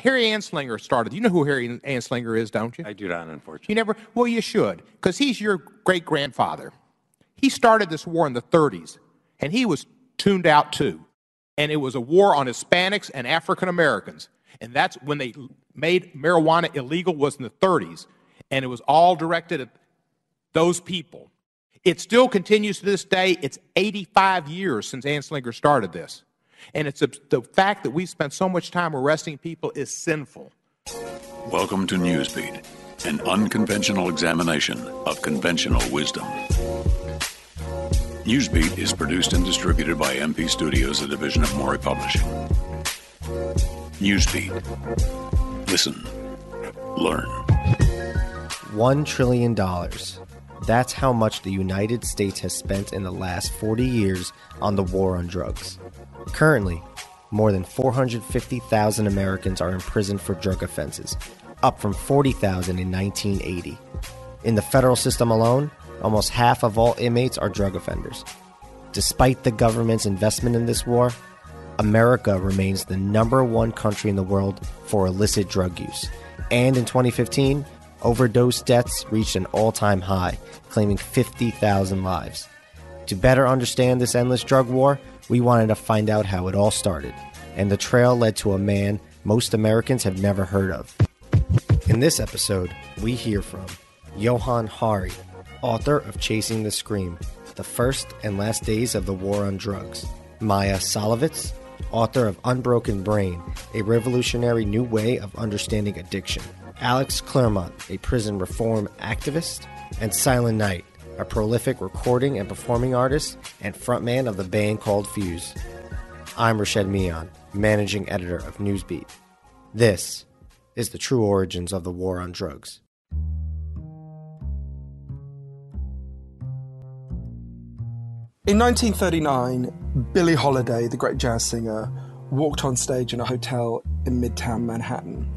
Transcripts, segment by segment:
Harry Anslinger started. You know who Harry Anslinger is, don't you? I do not, unfortunately. You never? Well, you should, because he's your great-grandfather. He started this war in the 30s, and he was tuned out, too. And it was a war on Hispanics and African Americans. And that's when they made marijuana illegal, was in the 30s. And it was all directed at those people. It still continues to this day. It's 85 years since Anslinger started this. And it's the fact that we spent so much time arresting people is sinful. Welcome to Newsbeat, an unconventional examination of conventional wisdom. Newsbeat is produced and distributed by MP Studios, a division of Mori Publishing. Newsbeat. Listen. Learn. $1 trillion. That's how much the United States has spent in the last 40 years on the war on drugs. Currently, more than 450,000 Americans are in prison for drug offenses, up from 40,000 in 1980. In the federal system alone, almost half of all inmates are drug offenders. Despite the government's investment in this war, America remains the #1 country in the world for illicit drug use. And in 2015, overdose deaths reached an all-time high, claiming 50,000 lives. To better understand this endless drug war, we wanted to find out how it all started, and the trail led to a man most Americans have never heard of. In this episode, we hear from Johann Hari, author of Chasing the Scream: The First and Last Days of the War on Drugs; Maia Szalavitz, author of Unbroken Brain: A Revolutionary New Way of Understanding Addiction; Alex Clermont, a prison reform activist; and Silent Knight, a prolific recording and performing artist and frontman of the band called Fuse. I'm Rashad Mian, managing editor of Newsbeat. This is the true origins of the war on drugs. In 1939, Billie Holiday, the great jazz singer, walked on stage in a hotel in Midtown Manhattan.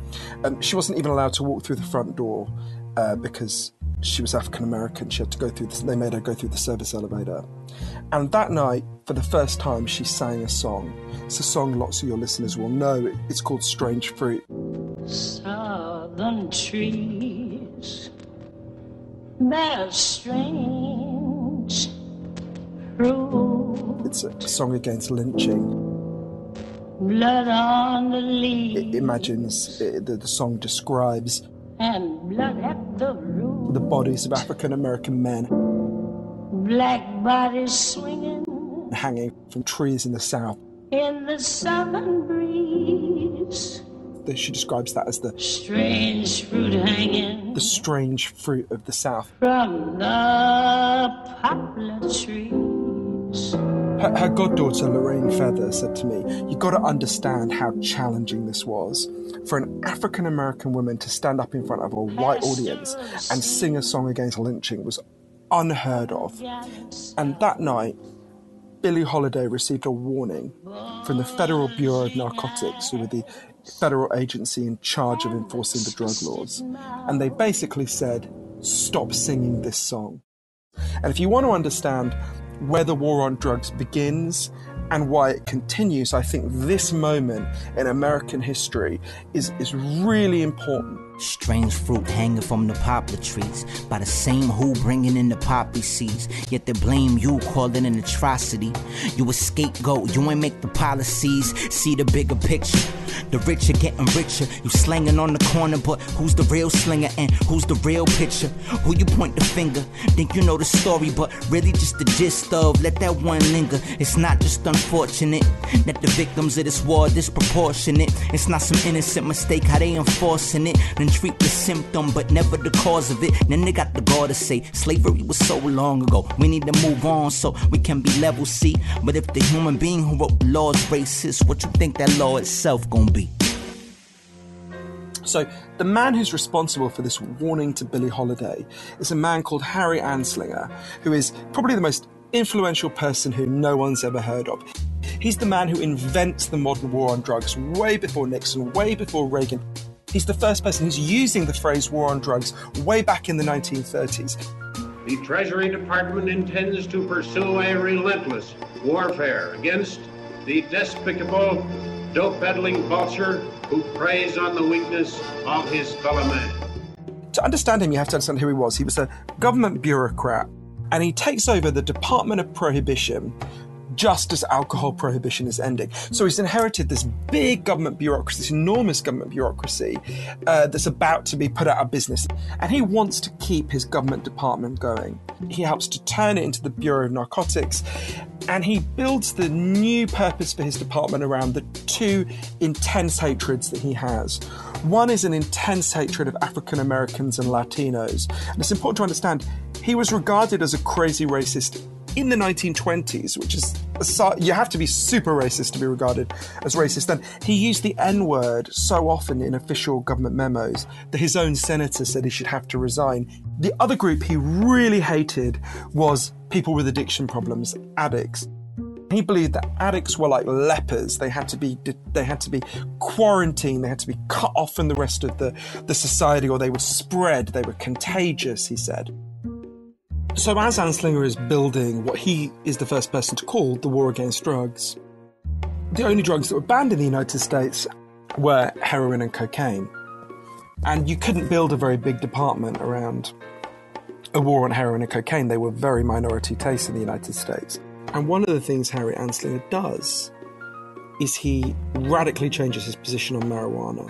She wasn't even allowed to walk through the front door because she was African American. She had to go through this. They made her go through the service elevator. And that night, for the first time, she sang a song. It's a song lots of your listeners will know. It's called "Strange Fruit." Southern trees, they're strange fruit. It's a song against lynching. Blood on the leaves. It imagines, the song describes, and blood at the root, the bodies of African American men, black bodies swinging, hanging from trees in the South, in the southern breeze. She describes that as the strange fruit hanging, the strange fruit of the South, from the poplar trees. Her goddaughter, Lorraine Feather, said to me, "You've got to understand how challenging this was for an African-American woman to stand up in front of a white audience and sing a song against lynching was unheard of." And that night, Billie Holiday received a warning from the Federal Bureau of Narcotics, who were the federal agency in charge of enforcing the drug laws. And they basically said, "Stop singing this song." And if you want to understand where the war on drugs begins and why it continues, I think this moment in American history is really important. Strange fruit hanging from the poplar trees, by the same who bringing in the poppy seeds. Yet they blame you, calling an atrocity. You a scapegoat, you ain't make the policies. See the bigger picture, the rich are getting richer. You slanging on the corner, but who's the real slinger and who's the real pitcher? Who you point the finger, think you know the story, but really just the gist of, let that one linger. It's not just unfortunate that the victims of this war are disproportionate. It's not some innocent mistake how they enforcing it. Then treat the symptom, but never the cause of it. Then they got the gall to say slavery was so long ago. We need to move on so we can be level C. But if the human being who wrote the law is racist, what you think that law itself gonna be? So the man who's responsible for this warning to Billie Holiday is a man called Harry Anslinger, who is probably the most influential person who no one's ever heard of. He's the man who invents the modern war on drugs way before Nixon, way before Reagan. He's the first person who's using the phrase war on drugs way back in the 1930s. The Treasury Department intends to pursue a relentless warfare against the despicable, dope-peddling vulture who preys on the weakness of his fellow man. To understand him, you have to understand who he was. He was a government bureaucrat, and he takes over the Department of Prohibition just as alcohol prohibition is ending. So he's inherited this big government bureaucracy, this enormous government bureaucracy that's about to be put out of business. And he wants to keep his government department going. He helps to turn it into the Bureau of Narcotics, and he builds the new purpose for his department around the two intense hatreds that he has. One is an intense hatred of African Americans and Latinos. And it's important to understand, he was regarded as a crazy racist in the 1920s, which is, you have to be super racist to be regarded as racist. And he used the N-word so often in official government memos that his own senator said he should have to resign. The other group he really hated was people with addiction problems, addicts. He believed that addicts were like lepers. They had to be quarantined. They had to be cut off from the rest of the society, or they would spread. They were contagious, he said. So as Anslinger is building what he is the first person to call the war against drugs, the only drugs that were banned in the United States were heroin and cocaine. And you couldn't build a very big department around a war on heroin and cocaine. They were very minority tastes in the United States. And one of the things Harry Anslinger does is he radically changes his position on marijuana.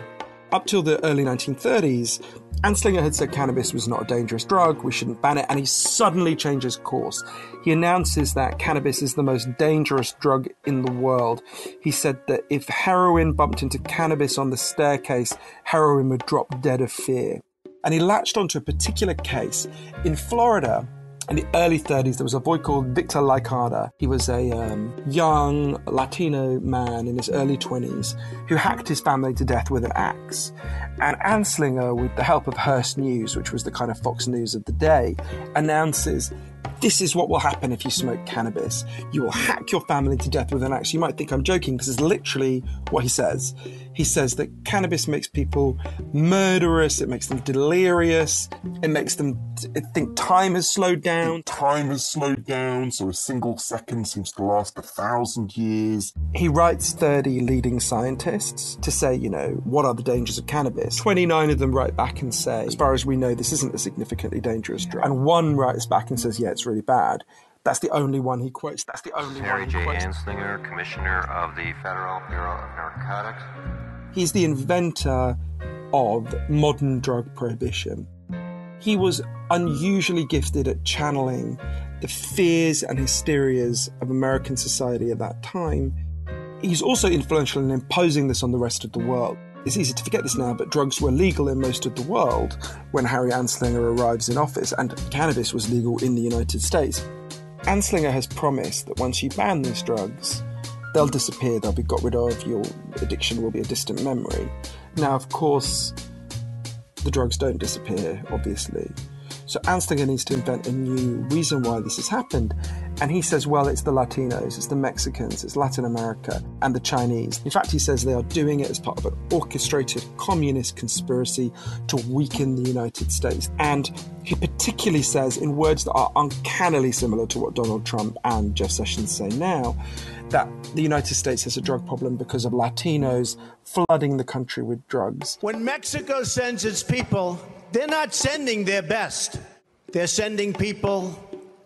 Up till the early 1930s, Anslinger had said cannabis was not a dangerous drug, we shouldn't ban it, and he suddenly changes course. He announces that cannabis is the most dangerous drug in the world. He said that if heroin bumped into cannabis on the staircase, heroin would drop dead of fear. And he latched onto a particular case in Florida. In the early 30s, there was a boy called Victor Licata. He was a young Latino man in his early 20s who hacked his family to death with an axe. And Anslinger, with the help of Hearst News, which was the kind of Fox News of the day, announces, this is what will happen if you smoke cannabis. You will hack your family to death with an axe. You might think I'm joking. This is literally what he says. He says that cannabis makes people murderous. It makes them delirious. It makes them think time has slowed down. Time has slowed down, so a single second seems to last 1,000 years. He writes 30 leading scientists to say, you know, what are the dangers of cannabis? 29 of them write back and say, as far as we know, this isn't a significantly dangerous drug. And one writes back and says, yeah, it's really bad. That's the only one he quotes. That's the only one he quotes. Harry J. Anslinger, Commissioner of the Federal Bureau of Narcotics. He's the inventor of modern drug prohibition. He was unusually gifted at channeling the fears and hysterias of American society at that time. He's also influential in imposing this on the rest of the world. It's easy to forget this now, but drugs were legal in most of the world when Harry Anslinger arrives in office, and cannabis was legal in the United States. Anslinger has promised that once you ban these drugs, they'll disappear, they'll be got rid of, your addiction will be a distant memory. Now, of course, the drugs don't disappear, obviously. So Anslinger needs to invent a new reason why this has happened. And he says, well, it's the Latinos, it's the Mexicans, it's Latin America, and the Chinese. In fact, he says they are doing it as part of an orchestrated communist conspiracy to weaken the United States. And he particularly says, in words that are uncannily similar to what Donald Trump and Jeff Sessions say now, that the United States has a drug problem because of Latinos flooding the country with drugs. When Mexico sends its people, they're not sending their best. They're sending people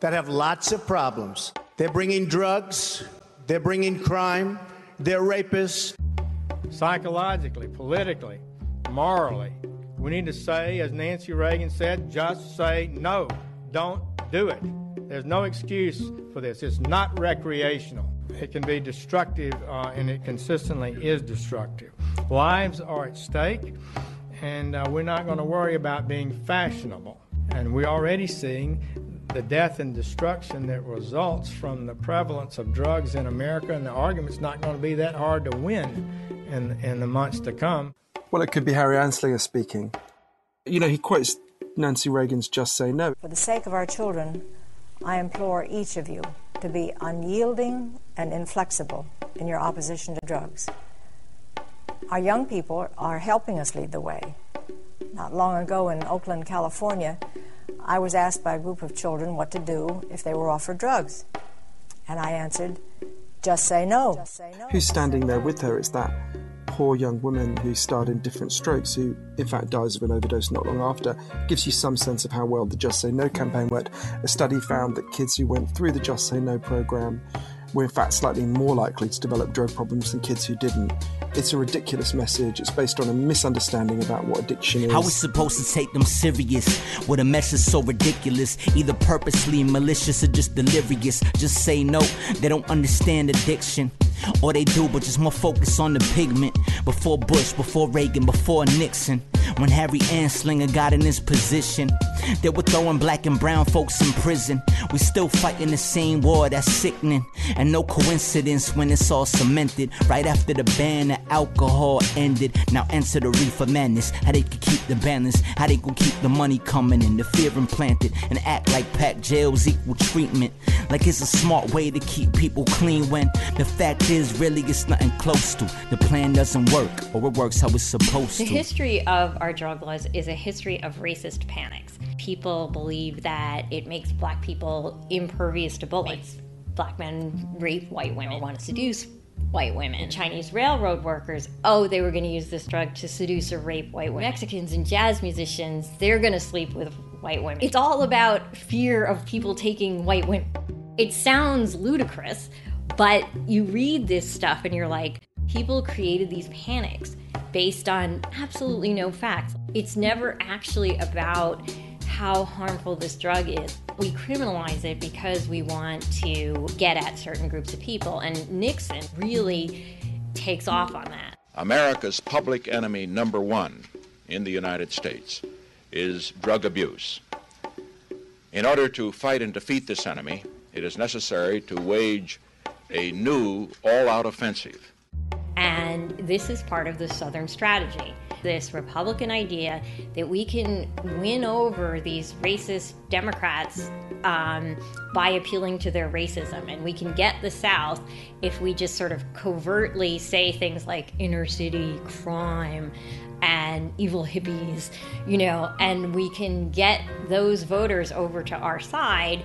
that have lots of problems. They're bringing drugs, they're bringing crime, they're rapists. Psychologically, politically, morally, we need to say, as Nancy Reagan said, just say no, don't do it. There's no excuse for this. It's not recreational. It can be destructive, and it consistently is destructive. Lives are at stake. And we're not going to worry about being fashionable. And we're already seeing the death and destruction that results from the prevalence of drugs in America, and the argument's not going to be that hard to win in the months to come. Well, it could be Harry Anslinger speaking. You know, he quotes Nancy Reagan's Just Say No. For the sake of our children, I implore each of you to be unyielding and inflexible in your opposition to drugs. Our young people are helping us lead the way. Not long ago in Oakland, California, I was asked by a group of children what to do if they were offered drugs. And I answered, just say no. Who's standing there with her? It's that poor young woman who starred in Different Strokes, who in fact dies of an overdose not long after, gives you some sense of how well the Just Say No campaign worked. A study found that kids who went through the Just Say No program were in fact slightly more likely to develop drug problems than kids who didn't. It's a ridiculous message. It's based on a misunderstanding about what addiction is. How we supposed to take them serious with a message so ridiculous, either purposely malicious or just delirious. Just say no, they don't understand addiction. Or they do, but just more focus on the pigment. Before Bush, before Reagan, before Nixon, when Harry Anslinger got in his position, they were throwing black and brown folks in prison. We still fighting the same war that's sickening. And no coincidence when it's all cemented. Right after the ban of alcohol ended, now enter the reefer madness. How they could keep the balance, how they could keep the money coming in, the fear implanted, and act like packed jails equal treatment. Like it's a smart way to keep people clean when the fact is really it's nothing close to. The plan doesn't work, or it works how it's supposed to. The history of our drug laws is a history of racist panics. People believe that it makes black people impervious to bullets. Black men rape white women, want to seduce white women. Chinese railroad workers, oh, they were going to use this drug to seduce or rape white women. Mexicans and jazz musicians, they're going to sleep with white women. It's all about fear of people taking white women. It sounds ludicrous, but you read this stuff and you're like, people created these panics based on absolutely no facts. It's never actually about how harmful this drug is. We criminalize it because we want to get at certain groups of people, and Nixon really takes off on that. America's public enemy number one in the United States is drug abuse. In order to fight and defeat this enemy, it is necessary to wage a new all-out offensive. And this is part of the Southern strategy, this Republican idea that we can win over these racist Democrats by appealing to their racism. And we can get the South if we just sort of covertly say things like inner city crime and evil hippies, you know, and we can get those voters over to our side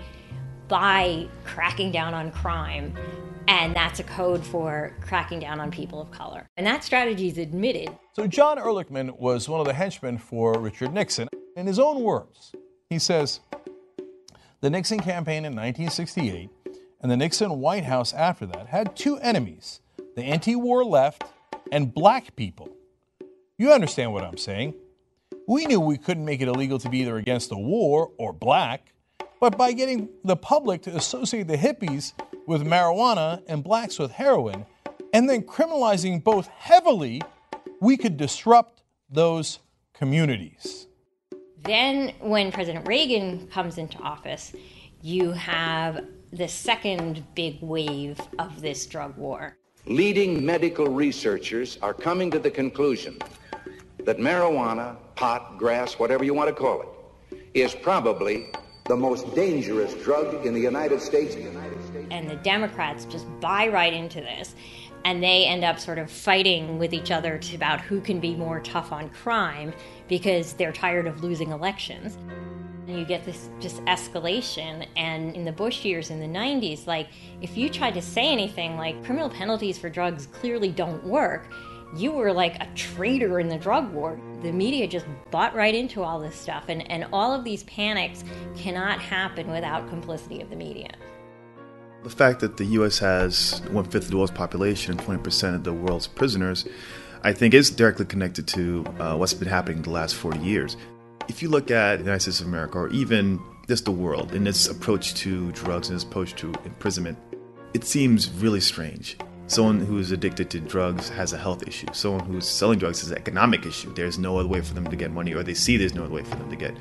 by cracking down on crime. And that's a code for cracking down on people of color. And that strategy is admitted. So John Ehrlichman was one of the henchmen for Richard Nixon. In his own words, he says, the Nixon campaign in 1968 and the Nixon White House after that had two enemies, the anti-war left and black people. You understand what I'm saying. We knew we couldn't make it illegal to be either against the war or black, but by getting the public to associate the hippies with marijuana and blacks with heroin, and then criminalizing both heavily, we could disrupt those communities. Then when President Reagan comes into office, you have the second big wave of this drug war. Leading medical researchers are coming to the conclusion that marijuana, pot, grass, whatever you want to call it, is probably the most dangerous drug in the United States. And the Democrats just buy right into this, and they end up sort of fighting with each other about who can be more tough on crime because they're tired of losing elections. And you get this just escalation, and in the Bush years in the 90s, like, if you tried to say anything like criminal penalties for drugs clearly don't work, you were like a traitor in the drug war. The media just bought right into all this stuff, and all of these panics cannot happen without complicity of the media. The fact that the U.S. has 1/5 of the world's population and 20% of the world's prisoners, I think, is directly connected to what's been happening in the last 40 years. If you look at the United States of America, or even just the world, in its approach to drugs and its approach to imprisonment, it seems really strange. Someone who is addicted to drugs has a health issue. Someone who's selling drugs has an economic issue. There's no other way for them to get money, or they see there's no other way for them to get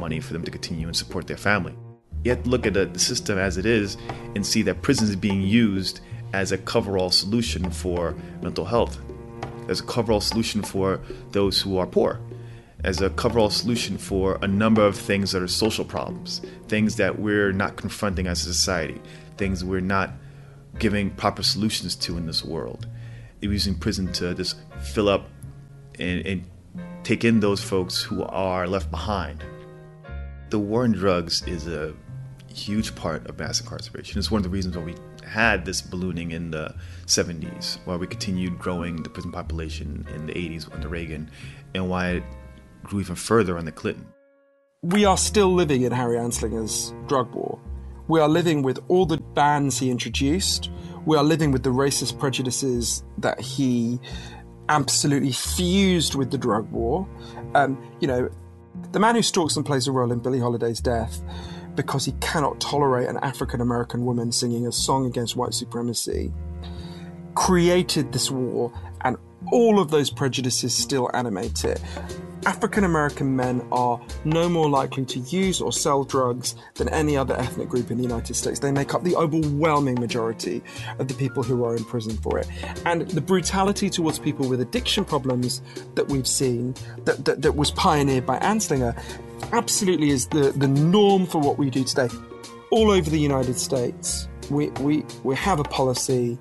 money for them to continue and support their family. You have to look at the system as it is and see that prison is being used as a coverall solution for mental health, as a coverall solution for those who are poor, as a coverall solution for a number of things that are social problems, things that we're not confronting as a society, things we're not giving proper solutions to in this world. You're using prison to just fill up and take in those folks who are left behind. The war on drugs is a huge part of mass incarceration. It's one of the reasons why we had this ballooning in the 70s, why we continued growing the prison population in the 80s under Reagan, and why it grew even further under Clinton. We are still living in Harry Anslinger's drug war. We are living with all the bans he introduced. We are living with the racist prejudices that he absolutely fused with the drug war. You know, the man who stalks and plays a role in Billie Holiday's death because he cannot tolerate an African-American woman singing a song against white supremacy created this war, and all of those prejudices still animate it. African-American men are no more likely to use or sell drugs than any other ethnic group in the United States. They make up the overwhelming majority of the people who are in prison for it. And the brutality towards people with addiction problems that we've seen, that was pioneered by Anslinger, absolutely is the norm for what we do today. All over the United States, we have a policy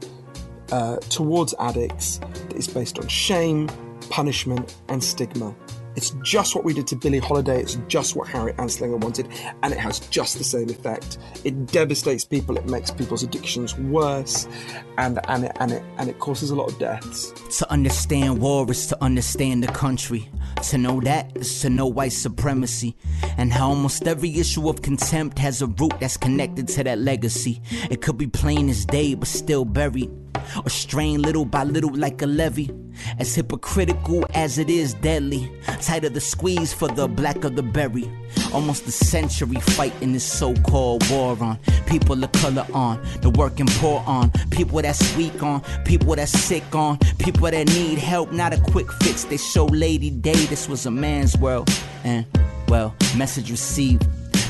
towards addicts that is based on shame, punishment, and stigma. It's just what we did to Billie Holiday, it's just what Harry Anslinger wanted, and it has just the same effect. It devastates people, it makes people's addictions worse, and it causes a lot of deaths. To understand war is to understand the country. To know that is to know white supremacy, and how almost every issue of contempt has a root that's connected to that legacy. It could be plain as day, but still buried, or strained little by little like a levee. As hypocritical as it is deadly, tighter the squeeze for the black of the berry. Almost a century fighting this so-called war on people of color, on the working poor, on people that's weak, on people that's sick, on people that need help, not a quick fix. They show Lady Day this was a man's world, and well, message received.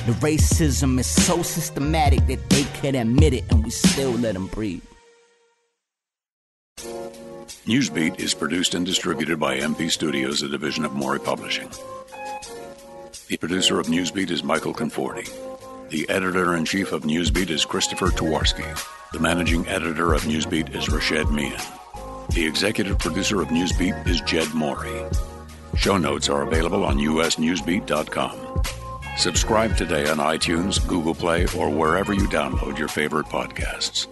The racism is so systematic that they can't admit it, and we still let them breathe. Newsbeat is produced and distributed by MP Studios, a division of Mori Publishing. The producer of Newsbeat is Michael Conforti. The editor-in-chief of Newsbeat is Christopher Towarski. The managing editor of Newsbeat is Rashad Mian. The executive producer of Newsbeat is Jed Mori. Show notes are available on usnewsbeat.com. Subscribe today on iTunes, Google Play, or wherever you download your favorite podcasts.